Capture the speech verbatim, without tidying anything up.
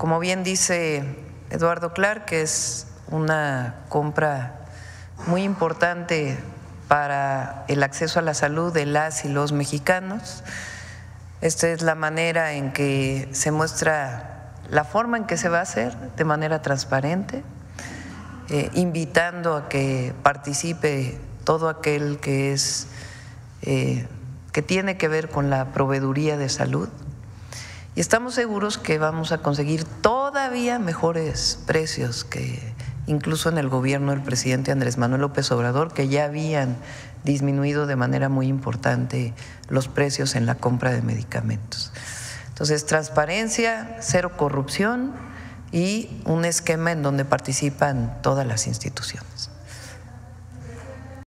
Como bien dice Eduardo Clark, que es una compra muy importante para el acceso a la salud de las y los mexicanos. Esta es la manera en que se muestra la forma en que se va a hacer de manera transparente, eh, invitando a que participe todo aquel que es eh, que tiene que ver con la proveeduría de salud. Y estamos seguros que vamos a conseguir todavía mejores precios que incluso en el gobierno del presidente Andrés Manuel López Obrador, que ya habían disminuido de manera muy importante los precios en la compra de medicamentos. Entonces, transparencia, cero corrupción y un esquema en donde participan todas las instituciones.